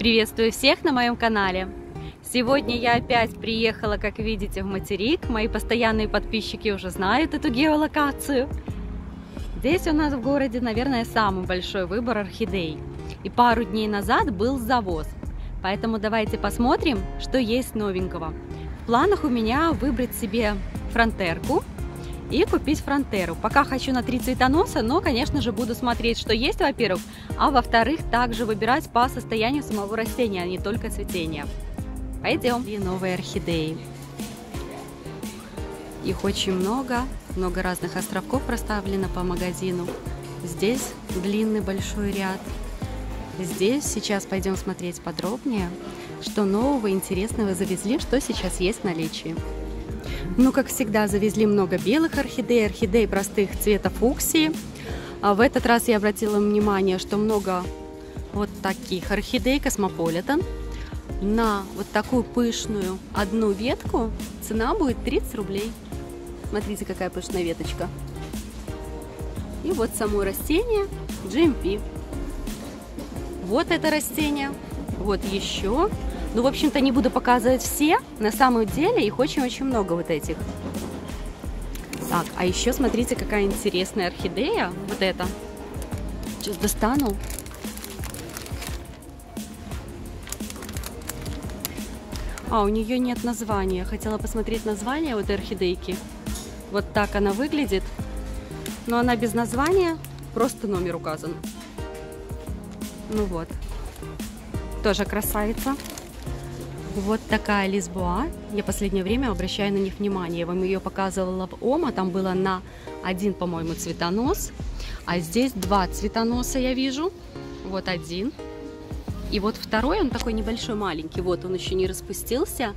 Приветствую всех на моем канале! Сегодня я опять приехала, как видите, в материк. Мои постоянные подписчики уже знают эту геолокацию. Здесь у нас в городе, наверное, самый большой выбор орхидей. И пару дней назад был завоз. Поэтому давайте посмотрим, что есть новенького. В планах у меня выбрать себе фронтерку и купить фронтеру. Пока хочу на 3 цветоноса, но, конечно же, буду смотреть, что есть, во-первых, а во-вторых, также выбирать по состоянию самого растения, а не только цветения. Пойдем. И новые орхидеи. Их очень много. Много разных островков расставлено по магазину. Здесь длинный большой ряд. Здесь сейчас пойдем смотреть подробнее, что нового, интересного завезли, что сейчас есть в наличии. Ну, как всегда, завезли много белых орхидей, орхидей простых цвета фуксии. А в этот раз я обратила внимание, что много вот таких орхидей Cosmopolitan. На вот такую пышную одну ветку цена будет 30 рублей. Смотрите, какая пышная веточка. И вот само растение GMP. Вот это растение, вот еще. Ну, в общем-то, не буду показывать все. На самом деле их очень-очень много вот этих. Так, а еще смотрите, какая интересная орхидея. Вот эта. Сейчас достану. А, у нее нет названия. Хотела посмотреть название вот орхидейки. Вот так она выглядит. Но она без названия, просто номер указан. Ну вот. Тоже красавица. Вот такая Лисбоа. Я в последнее время обращаю на них внимание. Я вам ее показывала в ОМА. Там было на один, по-моему, цветонос. А здесь два цветоноса я вижу. Вот один. И вот второй, он такой небольшой, маленький. Вот он еще не распустился.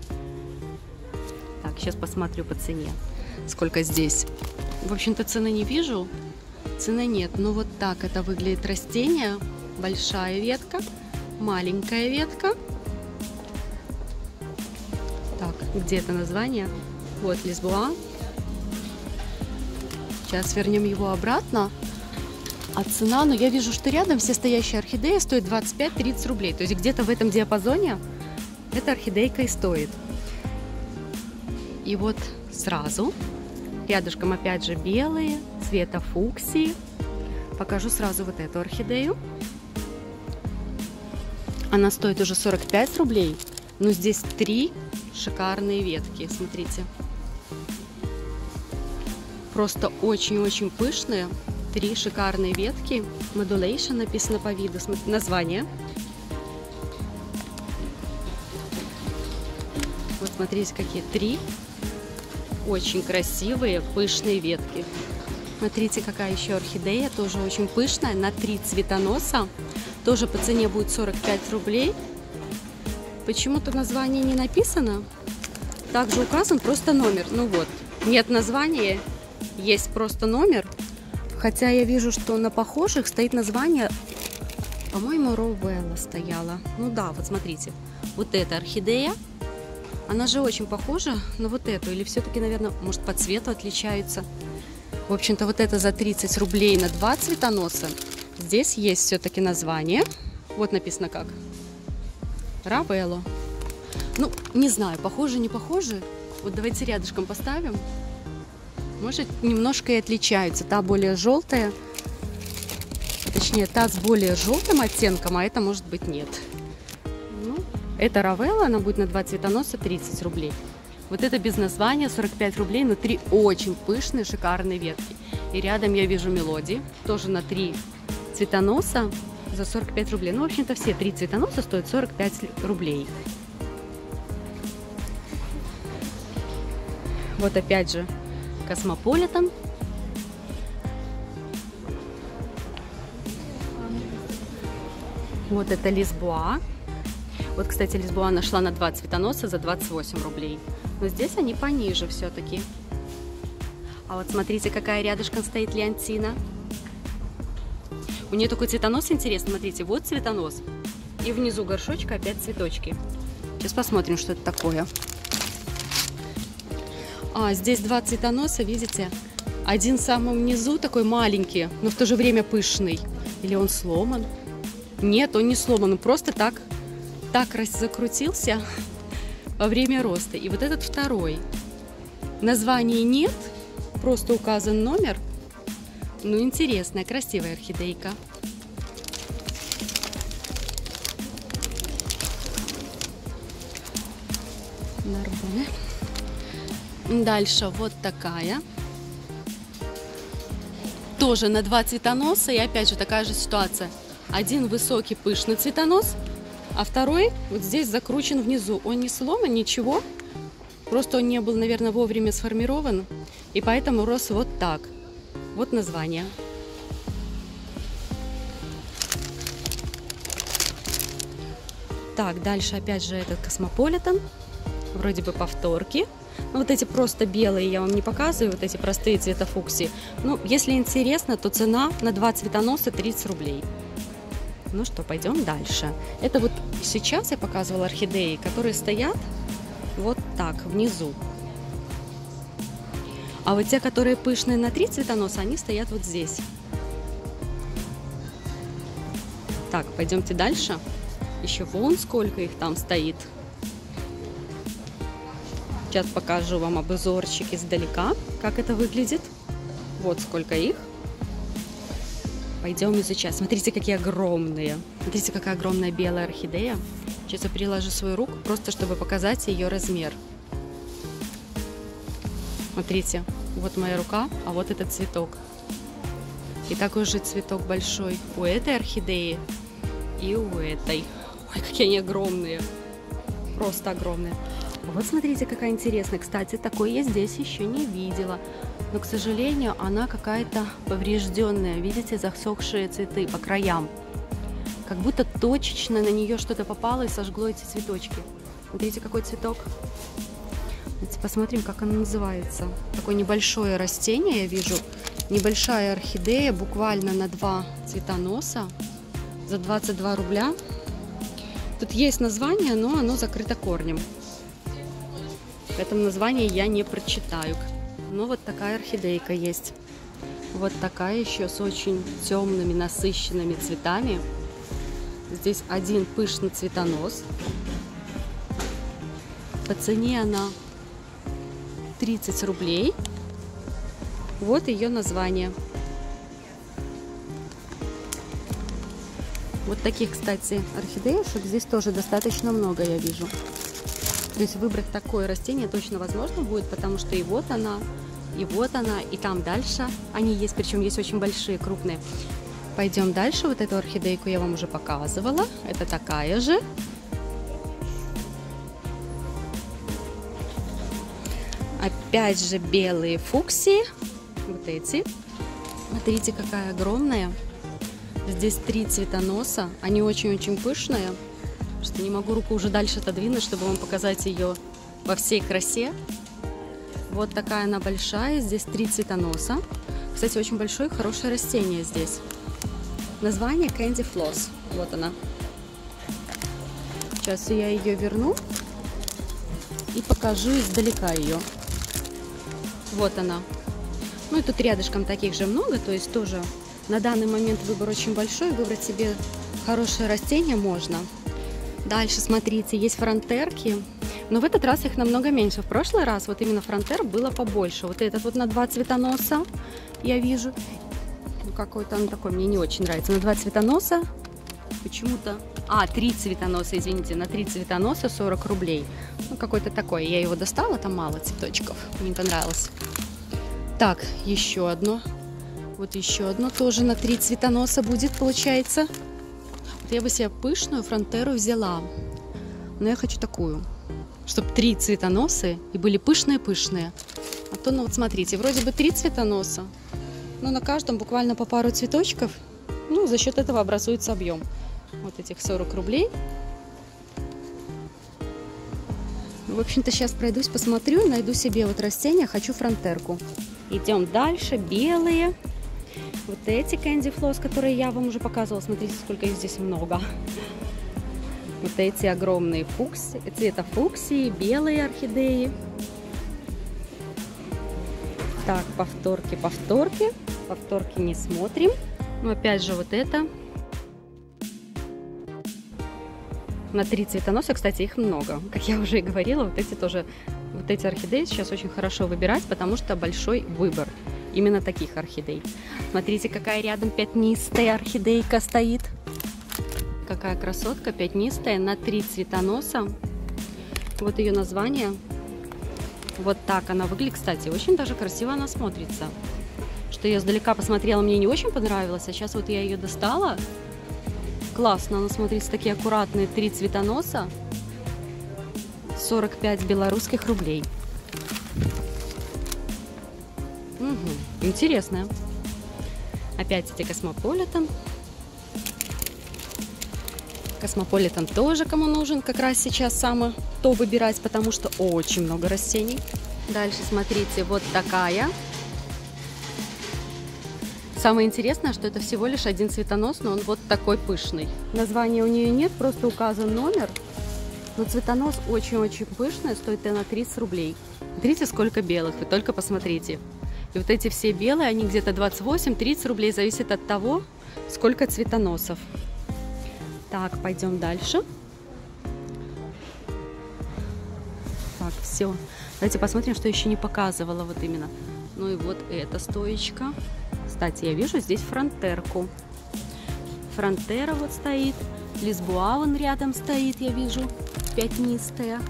Так, сейчас посмотрю по цене. Сколько здесь. В общем-то, цены не вижу. Цены нет. Но вот так это выглядит растение. Большая ветка. Маленькая ветка. Так, где это название? Вот Лисбоа. Сейчас вернем его обратно. А цена, ну я вижу, что рядом все стоящие орхидеи стоят 25-30 рублей. То есть где-то в этом диапазоне эта орхидейка и стоит. И вот сразу, рядышком опять же белые, цвета фуксии. Покажу сразу вот эту орхидею. Она стоит уже 45 рублей. Но здесь три шикарные ветки, смотрите. Просто очень-очень пышные. Три шикарные ветки. Модулейшн написано по виду. Смотрите, название. Вот смотрите, какие три. Очень красивые, пышные ветки. Смотрите, какая еще орхидея. Тоже очень пышная. На три цветоноса. Тоже по цене будет 45 рублей. Почему-то название не написано. Также указан просто номер. Ну вот. Нет названия. Есть просто номер. Хотя я вижу, что на похожих стоит название, по-моему, Равелло стояла. Ну да, вот смотрите, вот эта орхидея, она же очень похожа на вот эту. Или все-таки, наверное, может, по цвету отличаются. В общем-то, вот это за 30 рублей на два цветоноса. Здесь есть все-таки название. Вот написано как. Равелло. Ну, не знаю, похоже, не похоже. Вот давайте рядышком поставим. Может, немножко и отличаются. Та более желтая, точнее, та с более желтым оттенком, а это, может быть, нет. Ну, это Равелло, она будет на два цветоноса 30 рублей. Вот это без названия, 45 рублей, но три очень пышные, шикарные ветки. И рядом я вижу Мелодии, тоже на три цветоноса за 45 рублей. Ну, в общем-то, все три цветоноса стоят 45 рублей. Вот опять же. Cosmopolitan. Вот это Лисбоа. Вот, кстати, Лисбоа нашла на два цветоноса за 28 рублей. Но здесь они пониже все-таки. А вот смотрите, какая рядышком стоит Леонтина. У нее такой цветонос интересный. Смотрите, вот цветонос. И внизу горшочка опять цветочки. Сейчас посмотрим, что это такое. А, здесь два цветоноса, видите? Один в самом низу, такой маленький, но в то же время пышный. Или он сломан? Нет, он не сломан, он просто так так закрутился во время роста. И вот этот второй. Названий нет, просто указан номер. Ну, интересная, красивая орхидейка. Нарбоны. Дальше вот такая. Тоже на два цветоноса. И опять же такая же ситуация. Один высокий пышный цветонос, а второй вот здесь закручен внизу. Он не сломан, ничего. Просто он не был, наверное, вовремя сформирован. И поэтому рос вот так. Вот название. Так, дальше опять же этот Cosmopolitan. Вроде бы повторки. Но вот эти просто белые я вам не показываю, вот эти простые цвета фуксии. Ну, если интересно, то цена на два цветоноса 30 рублей. Ну что, пойдем дальше. Это вот сейчас я показывала орхидеи, которые стоят вот так, внизу. А вот те, которые пышные на три цветоноса, они стоят вот здесь. Так, пойдемте дальше. Еще вон сколько их там стоит. Сейчас покажу вам обзорчик издалека, как это выглядит. Вот сколько их. Пойдем изучать. Смотрите, какие огромные. Смотрите, какая огромная белая орхидея. Сейчас я приложу свою руку, просто чтобы показать ее размер. Смотрите, вот моя рука, а вот этот цветок. И такой же цветок большой у этой орхидеи и у этой. Ой, какие они огромные. Просто огромные. Вот смотрите, какая интересная. Кстати, такой я здесь еще не видела. Но, к сожалению, она какая-то поврежденная. Видите, засохшие цветы по краям. Как будто точечно на нее что-то попало и сожгло эти цветочки. Смотрите, какой цветок. Давайте посмотрим, как она называется. Такое небольшое растение, я вижу. Небольшая орхидея, буквально на два цветоноса. За 22 рубля. Тут есть название, но оно закрыто корнем. В этом названии я не прочитаю. Но вот такая орхидейка есть. Вот такая еще с очень темными, насыщенными цветами. Здесь один пышный цветонос. По цене она 30 рублей. Вот ее название. Вот таких, кстати, орхидеюшек здесь тоже достаточно много, я вижу. То есть выбрать такое растение точно возможно будет, потому что и вот она, и там дальше они есть, причем есть очень большие, крупные. Пойдем дальше, вот эту орхидейку я вам уже показывала, это такая же. Опять же белые фуксии, вот эти. Смотрите, какая огромная. Здесь три цветоноса, они очень-очень пышные. Что не могу руку уже дальше отодвинуть, чтобы вам показать ее во всей красе. Вот такая она большая, здесь три цветоноса. Кстати, очень большое и хорошее растение здесь. Название Candy Floss. Вот она. Сейчас я ее верну и покажу издалека ее. Вот она. Ну и тут рядышком таких же много, то есть тоже на данный момент выбор очень большой. Выбрать себе хорошее растение можно. Дальше, смотрите, есть фронтерки, но в этот раз их намного меньше. В прошлый раз вот именно фронтер было побольше. Вот этот вот на два цветоноса я вижу. Ну, какой-то он такой, мне не очень нравится. На два цветоноса почему-то... А, три цветоноса, извините, на три цветоноса 40 рублей. Ну, какой-то такой. Я его достала, там мало цветочков. Мне понравилось. Так, еще одно. Вот еще одно тоже на три цветоноса будет, получается. Я бы себе пышную фронтеру взяла, но я хочу такую, чтобы три цветоносы и были пышные-пышные. А то, ну вот смотрите, вроде бы три цветоноса, но на каждом буквально по пару цветочков, ну за счет этого образуется объем. Вот этих 40 рублей. В общем-то сейчас пройдусь, посмотрю, найду себе вот растение, хочу фронтерку. Идем дальше, белые. Вот эти Candy Floss, которые я вам уже показывала. Смотрите, сколько их здесь много. Вот эти огромные фуксии, цвета фуксии, белые орхидеи. Так, повторки, повторки. Повторки не смотрим. Но опять же вот это. на 3 цветоноса, кстати, их много. Как я уже и говорила, вот эти тоже, вот эти орхидеи сейчас очень хорошо выбирать, потому что большой выбор именно таких орхидей. Смотрите, какая рядом пятнистая орхидейка стоит. Какая красотка, пятнистая, на 3 цветоноса. Вот ее название. Вот так она выглядит, кстати, очень даже красиво она смотрится. Что я издалека посмотрела, мне не очень понравилось, а сейчас вот я ее достала. Классно, она смотрится, такие аккуратные 3 цветоноса. 45 белорусских рублей. Угу, интересная. Опять эти Cosmopolitan. Cosmopolitan тоже, кому нужен, как раз сейчас самое то выбирать, потому что очень много растений. Дальше смотрите, вот такая. Самое интересное, что это всего лишь 1 цветонос, но он вот такой пышный. Названия у нее нет, просто указан номер. Но цветонос очень-очень пышный, стоит она 30 рублей. Смотрите, сколько белых, вы только посмотрите. И вот эти все белые, они где-то 28-30 рублей, зависит от того, сколько цветоносов. Так, пойдем дальше. Так, все. Давайте посмотрим, что еще не показывала вот именно. Ну и вот эта стоечка. Кстати, я вижу здесь фронтерку. Фронтера вот стоит. Лисбоа вон рядом стоит, я вижу. Пятнистая.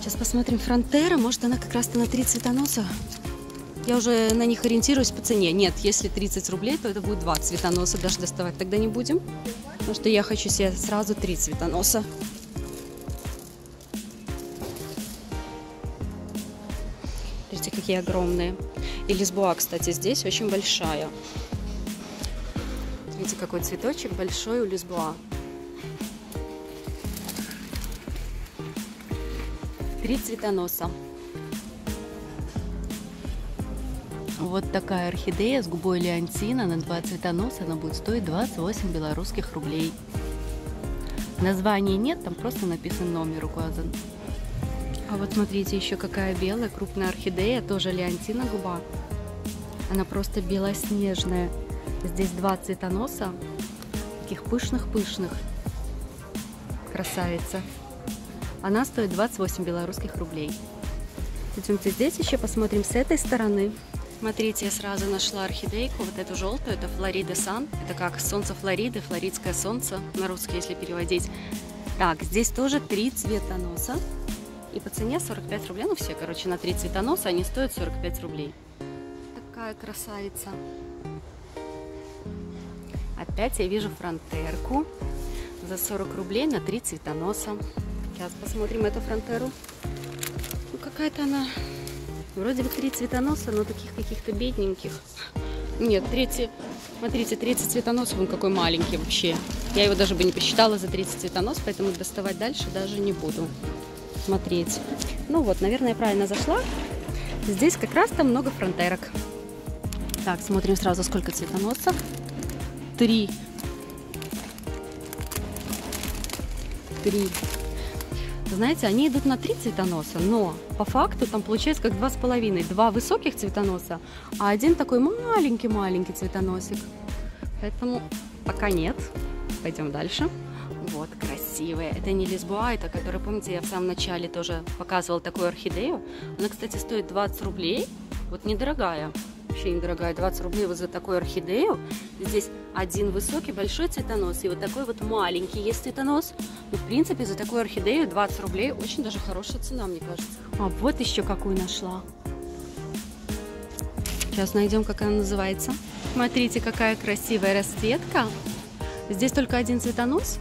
Сейчас посмотрим фронтера. Может, она как раз-то на 3 цветоноса. Я уже на них ориентируюсь по цене. Нет, если 30 рублей, то это будет 2 цветоноса. Даже доставать тогда не будем. Потому что я хочу себе сразу 3 цветоноса. Смотрите, какие огромные. И Лисбоа, кстати, здесь очень большая. Видите, какой цветочек большой у Лисбоа. 3 цветоноса. Вот такая орхидея с губой Леонтина на 2 цветоноса. Она будет стоить 28 белорусских рублей. Названия нет, там просто написан номер указан. А вот смотрите, еще какая белая, крупная орхидея, тоже Леонтина губа. Она просто белоснежная. Здесь 2 цветоноса, таких пышных-пышных. Красавица. Она стоит 28 белорусских рублей. Идемте здесь еще посмотрим с этой стороны. Смотрите, я сразу нашла орхидейку, вот эту желтую, это Флорида Сан. Это как солнце Флориды, флоридское солнце, на русский, если переводить. Так, здесь тоже 3 цветоноса. И по цене 45 рублей, ну все, короче, на 3 цветоноса они стоят 45 рублей. Такая красавица. Опять я вижу фронтерку за 40 рублей на 3 цветоноса. Сейчас посмотрим эту фронтеру. Ну какая-то она, вроде бы 3 цветоноса, но таких каких-то бедненьких. Нет, третий, смотрите, 30 цветоносов, он какой маленький вообще. Я его даже бы не посчитала за 30 цветоносов, поэтому доставать дальше даже не буду. Смотреть. Ну вот, наверное, я правильно зашла. Здесь как раз там много фронтерок. Так, смотрим сразу, сколько цветоносцев. 3. Знаете, они идут на 3 цветоноса, но по факту там получается как 2,5. 2 высоких цветоноса, а 1 такой маленький-маленький цветоносик. Поэтому пока нет. Пойдем дальше. Вот, красивая. Это не Лисбоа, это которая, помните, я в самом начале тоже показывала такую орхидею. Она, кстати, стоит 20 рублей. Вот недорогая, вообще недорогая. 20 рублей вот за такую орхидею. Здесь 1 высокий, большой цветонос. И вот такой вот маленький есть цветонос. Но, в принципе, за такую орхидею 20 рублей очень даже хорошая цена, мне кажется. А вот еще какую нашла. Сейчас найдем, как она называется. Смотрите, какая красивая расцветка. Здесь только 1 цветонос.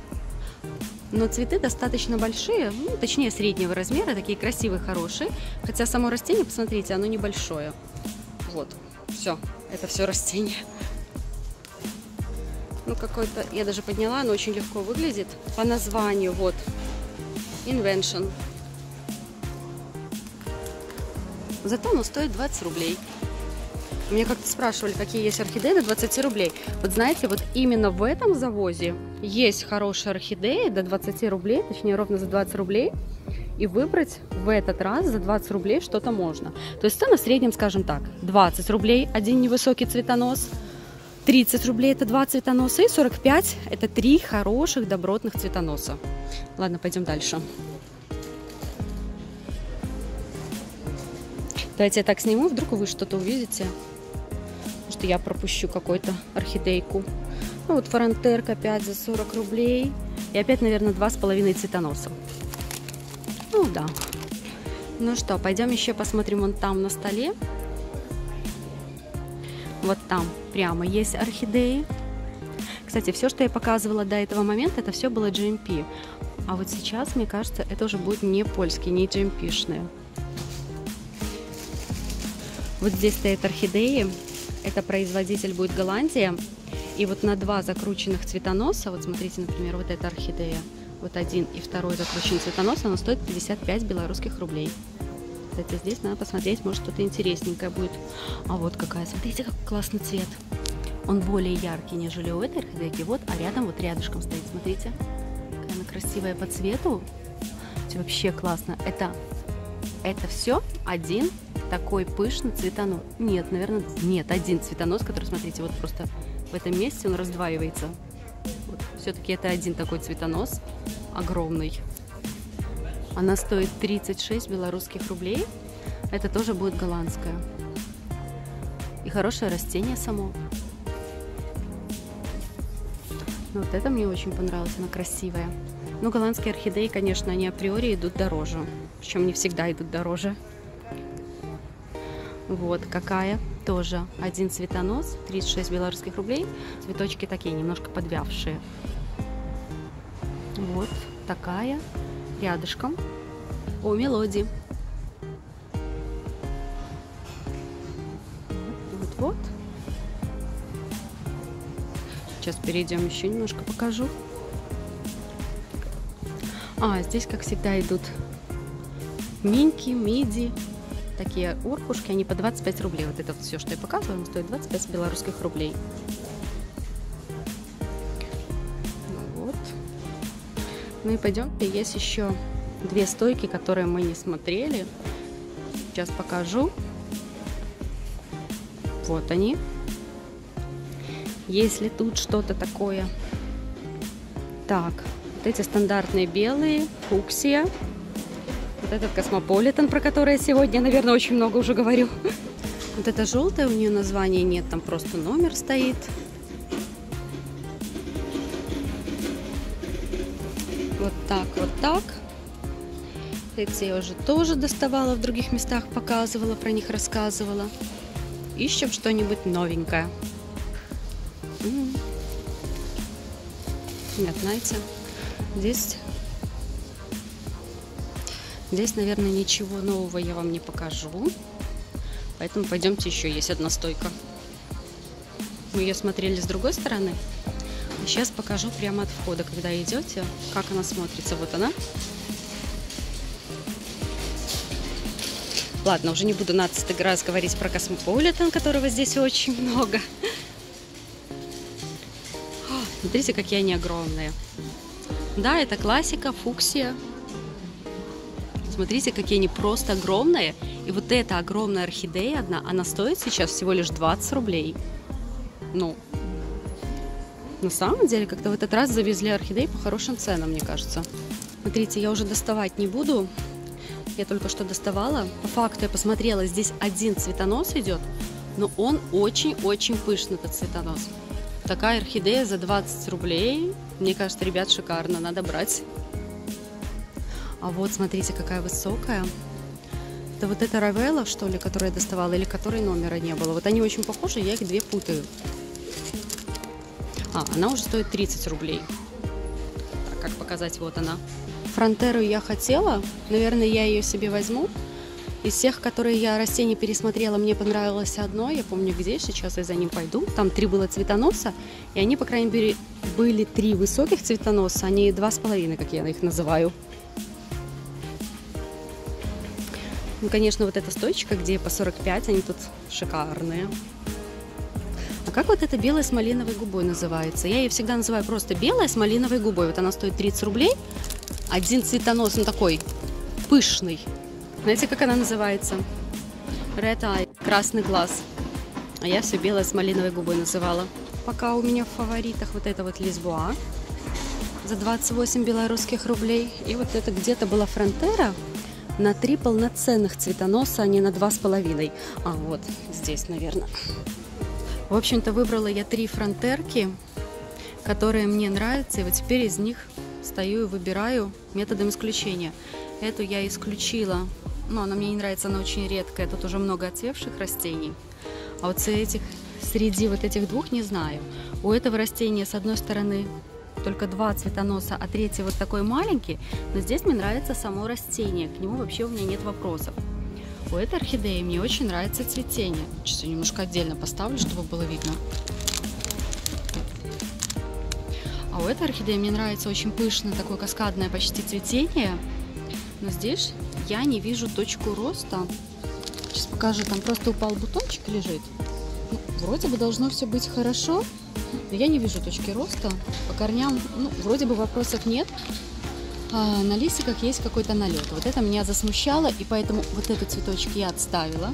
Но цветы достаточно большие, ну, точнее среднего размера, такие красивые, хорошие. Хотя само растение, посмотрите, оно небольшое. Вот, все, это все растение. Ну какое-то, я даже подняла, оно очень легко выглядит. По названию, вот, Invention. Зато оно стоит 20 рублей. Меня как-то спрашивали, какие есть орхидеи до 20 рублей. Вот знаете, вот именно в этом завозе есть хорошие орхидеи до 20 рублей, точнее ровно за 20 рублей. И выбрать в этот раз за 20 рублей что-то можно. То есть цена в среднем, скажем так, 20 рублей, 1 невысокий цветонос. 30 рублей это 2 цветоноса, и 45 это 3 хороших добротных цветоноса. Ладно, пойдем дальше. Давайте я так сниму, вдруг вы что-то увидите. Может, я пропущу какую-то орхидейку. Ну вот фронтерка опять за 40 рублей. И опять, наверное, 2,5 цветоноса. Ну да. Ну что, пойдем еще посмотрим вон там на столе. Вот там прямо есть орхидеи. Кстати, все, что я показывала до этого момента, это все было GMP. А вот сейчас, мне кажется, это уже будет не польские, не GMP-шные. Вот здесь стоят орхидеи. Это производитель будет Голландия. И вот на два закрученных цветоноса, вот смотрите, например, вот эта орхидея, вот один и второй закрученный цветонос, она стоит 55 белорусских рублей. Кстати, здесь надо посмотреть, может, что-то интересненькое будет. А вот какая, смотрите, как классный цвет. Он более яркий, нежели у этой орхидейки. Вот, а рядом, вот рядышком стоит, смотрите. Какая она красивая по цвету. Это вообще классно. Это все один такой пышный цветонос. Нет, наверное, нет, один цветонос, который, смотрите, вот просто в этом месте он раздваивается. Вот, все-таки это один такой цветонос, огромный. Она стоит 36 белорусских рублей. Это тоже будет голландская. И хорошее растение само. Но вот это мне очень понравилось, она красивая. Но голландские орхидеи, конечно, они априори идут дороже. Причем не всегда идут дороже. Вот какая тоже. Один цветонос, 36 белорусских рублей. Цветочки такие, немножко подвявшие. Вот такая. Рядышком у мелодии. Вот-вот. Сейчас перейдем еще немножко, покажу. А, здесь, как всегда, идут миньки, миди. Такие орхушки, они по 25 рублей. Вот это вот все, что я показываю, оно стоит 25 белорусских рублей. Ну и пойдемте, есть еще две стойки, которые мы не смотрели. Сейчас покажу. Вот они. Есть ли тут что-то такое? Так, вот эти стандартные белые, фуксия. Вот этот Cosmopolitan, про который я сегодня, наверное, очень много уже говорю. Вот это желтая, у нее названия нет, там просто номер стоит. Вот так, вот так. Эти я уже тоже доставала, в других местах показывала, про них рассказывала. Ищем что-нибудь новенькое. Нет, знаете, здесь, наверное, ничего нового я вам не покажу. Поэтому пойдемте, еще есть одна стойка. Мы ее смотрели с другой стороны. Сейчас покажу прямо от входа, когда идете, как она смотрится. Вот она. Ладно, уже не буду надцатый раз говорить про Cosmopolitan, которого здесь очень много. Смотрите, какие они огромные. Да, это классика, фуксия. Смотрите, какие они просто огромные. И вот эта огромная орхидея одна, она стоит сейчас всего лишь 20 рублей. Ну... На самом деле, как-то в этот раз завезли орхидеи по хорошим ценам, мне кажется. Смотрите, я уже доставать не буду. Я только что доставала. По факту я посмотрела, здесь один цветонос идет, но он очень-очень пышный, этот цветонос. Такая орхидея за 20 рублей. Мне кажется, ребят, шикарно, надо брать. А вот, смотрите, какая высокая. Это вот эта Равелло, что ли, которую я доставала, или которой номера не было. Вот они очень похожи, я их две путаю. А, она уже стоит 30 рублей. Так, как показать, вот она. Фронтеру я хотела. Наверное, я ее себе возьму. Из всех, которые я растений пересмотрела, мне понравилось одно. Я помню, где сейчас я за ним пойду. Там три было цветоноса. И они, по крайней мере, были три высоких цветоноса. Они 2,5, как я их называю. Ну, конечно, вот эта стойчика, где по 45, они тут шикарные. Как вот эта белая с малиновой губой называется? Я ее всегда называю просто белая с малиновой губой. Вот она стоит 30 рублей. Один цветонос, он такой пышный. Знаете, как она называется? Red eye, красный глаз. А я все белая с малиновой губой называла. Пока у меня в фаворитах вот это вот Лисбоа за 28 белорусских рублей. И вот это где-то была Фронтера на 3 полноценных цветоноса, а не на 2,5. А вот здесь, наверное. В общем-то, выбрала я 3 фронтерки, которые мне нравятся. И вот теперь из них стою и выбираю методом исключения. Эту я исключила. Но она мне не нравится, она очень редкая. Тут уже много отцветших растений. А вот среди вот этих двух не знаю. У этого растения с одной стороны только 2 цветоноса, а третий вот такой маленький. Но здесь мне нравится само растение. К нему вообще у меня нет вопросов. У этой орхидеи мне очень нравится цветение. Сейчас я немножко отдельно поставлю, чтобы было видно. А у этой орхидеи мне нравится очень пышное, такое каскадное почти цветение. Но здесь я не вижу точку роста. Сейчас покажу, там просто упал бутончик, лежит. Ну, вроде бы должно все быть хорошо, но я не вижу точки роста. По корням, ну, вроде бы вопросов нет. А на листиках есть какой-то налет. Вот это меня засмущало, и поэтому вот этот цветочек я отставила.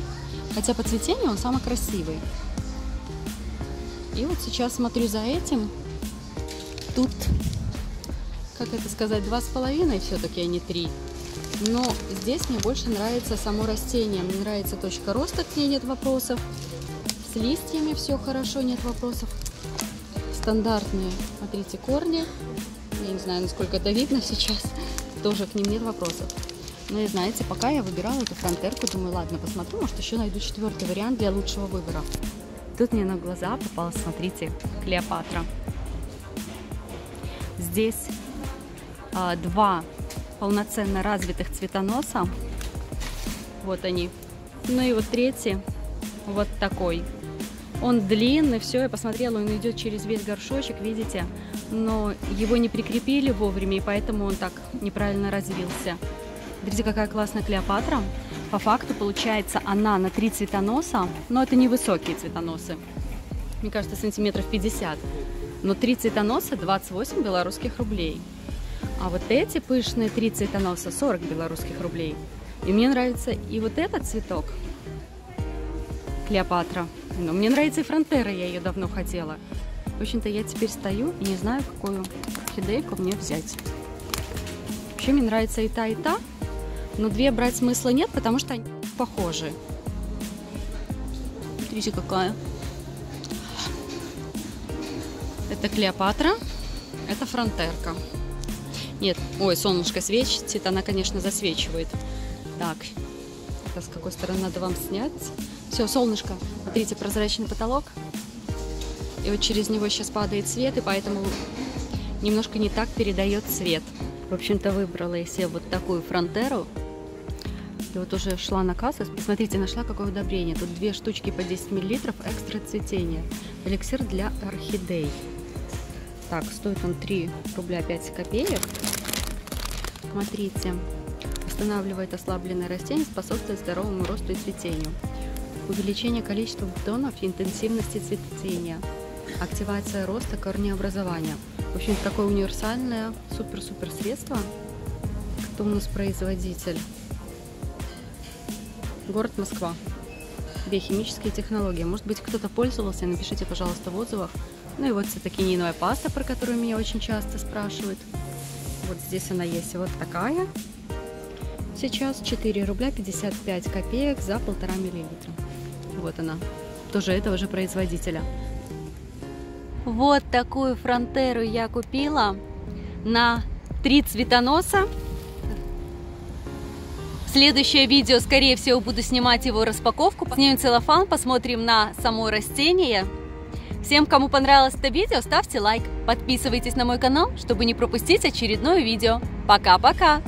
Хотя по цветению он самый красивый. И вот сейчас смотрю за этим. Тут, как это сказать, 2,5 все-таки, а не 3. Но здесь мне больше нравится само растение. Мне нравится точка роста, к ней нет вопросов. С листьями все хорошо, нет вопросов. Стандартные, смотрите, корни. Я не знаю, насколько это видно сейчас. Тоже к ним нет вопросов. Ну и знаете, пока я выбирала эту фронтерку, думаю, ладно, посмотрю, может еще найду 4-й вариант для лучшего выбора. Тут мне на глаза попалась, смотрите, Клеопатра. Здесь 2 полноценно развитых цветоноса. Вот они. Ну и вот третий, вот такой. Он длинный, все, я посмотрела, он идет через весь горшочек, видите? Но его не прикрепили вовремя, и поэтому он так неправильно развился. Смотрите, какая классная Клеопатра. По факту, получается, она на 3 цветоноса, но это не высокие цветоносы. Мне кажется, сантиметров 50. Но 3 цветоноса 28 белорусских рублей. А вот эти пышные 3 цветоноса 40 белорусских рублей. И мне нравится и вот этот цветок. Клеопатра. Но мне нравится и Фронтера, я ее давно хотела. В общем-то, я теперь стою и не знаю, какую орхидейку мне взять. Вообще, мне нравится и та, но 2 брать смысла нет, потому что они похожи. Смотрите, какая. Это Клеопатра, это Фронтерка. Нет, ой, солнышко светит, она, конечно, засвечивает. Так, это с какой стороны надо вам снять? Все, солнышко, смотрите, прозрачный потолок. И вот через него сейчас падает свет, и поэтому немножко не так передает свет. В общем-то, выбрала я себе вот такую Фронтеру. И вот уже шла на кассу. Посмотрите, нашла какое удобрение. Тут 2 штучки по 10 мл, экстра цветение. Эликсир для орхидей. Так, стоит он 3 рубля 5 копеек. Смотрите. Восстанавливает ослабленное растение, способствует здоровому росту и цветению. Увеличение количества бутонов и интенсивности цветения. Активация роста, корнеобразования. В общем, такое универсальное супер-супер средство. Кто у нас производитель? Город Москва. Биохимические технологии. Может быть, кто-то пользовался, напишите, пожалуйста, в отзывах. Ну и вот все-таки ниновая паста, про которую меня очень часто спрашивают. Вот здесь она есть, вот такая. Сейчас 4 рубля 55 копеек за 1,5 миллилитра. Вот она, тоже этого же производителя. Вот такую Фронтеру я купила на 3 цветоноса. Следующее видео, скорее всего, буду снимать его распаковку. Снимем целлофан, посмотрим на само растение. Всем, кому понравилось это видео, ставьте лайк. Подписывайтесь на мой канал, чтобы не пропустить очередное видео. Пока-пока!